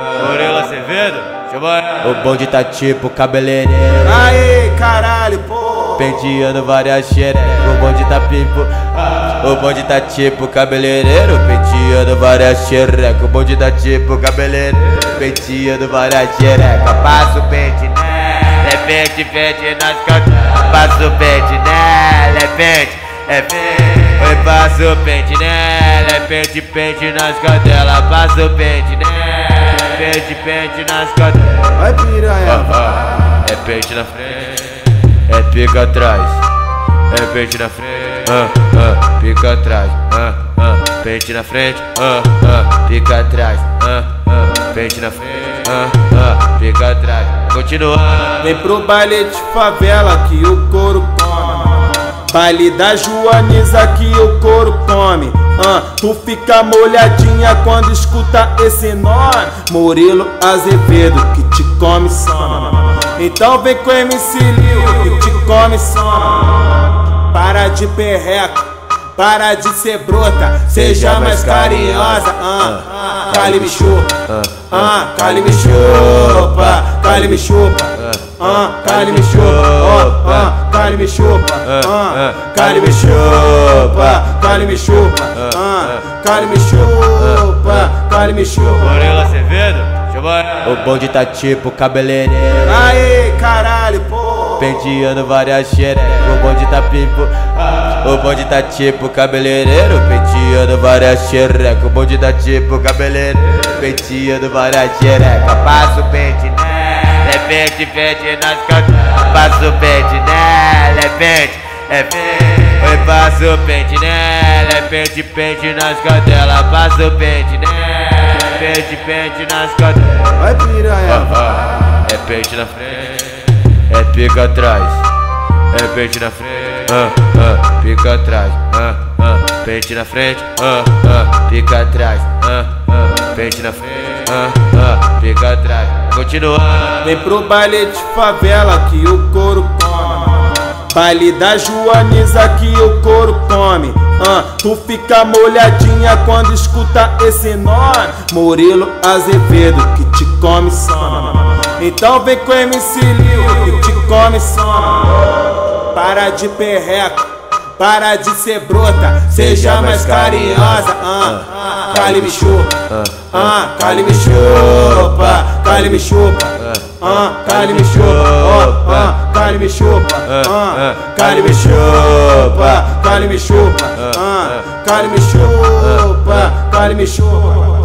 Murilo Azevedo, o bonde tá tipo cabeleireiro. Aê, caralho, pô! Penteando várias xereca. O bonde tá pipo. O bonde tá tipo cabeleireiro. Penteando várias xereca. O bonde tá tipo cabeleireiro. Penteando várias xereca. Passa o pente, né? É pente nas costas. Passa o pente, né? É pente, é pente. Oi, passa o pente, né? É pente nas cadelas. Passa o pente, né? Pente nas cadeiras. Vai piranha. É pente na frente, é pica atrás. É pente na frente, pica atrás. Pente na frente, pica atrás. Pente na frente, pica atrás. Continuando. Vem pro baile de favela que o couro come. Baile da Joaniza que o couro come. Tu fica molhadinha quando escuta esse nome, Murilo Azevedo, que te come soma. Então vem com o MC Leo, que te come soma. Para de perreco, para de ser brota, seja mais carinhosa. Cale me chupa, cale me chupa, cale me chupa, cale me chupa, cale me chupa, cale me chupa, cale me chupa, cale me chupa, cale me chupa. Murilo Azevedo, o bonde tá tipo cabeleireiro. Aê, caralho, pô! Penteando várias xerecas. O bonde tá pipo. O bonde tá tipo cabeleireiro. Penteando várias xerecas. O bonde tá tipo cabeleireiro. Penteando várias xerecas. Passa o pente, né? É pente nas costas. Passa o pente, né? É pente, é pente. Oi, passa o pente nela, é pente nas cadelas. Passa o pente nela, é pente nas cadelas. Vai piranha. É pente na frente, é pica atrás. É pente na frente, pica atrás. Pente na frente, pica atrás. Pente na frente, pica atrás. Continuando. Vem pro baile de favela que o couro come. Baile da Joaniza que o couro come. Tu fica molhadinha quando escuta esse nome, Murilo Azevedo, que te come soma. Então vem com o MC Leo, que te come soma. Para de perreco, para de ser brota, seja mais carinhosa. Cale me chupa, cale me chupa, cale me chupa, cale me chupa, cale me chupa, cale me chupa, cale me chupa, cale me chupa, cale me chupa.